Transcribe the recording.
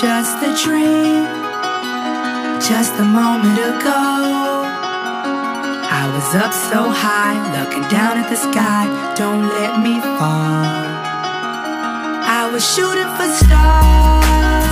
just a dream. Just a moment ago I was up so high, looking down at the sky. Don't let me fall. I was shooting for stars.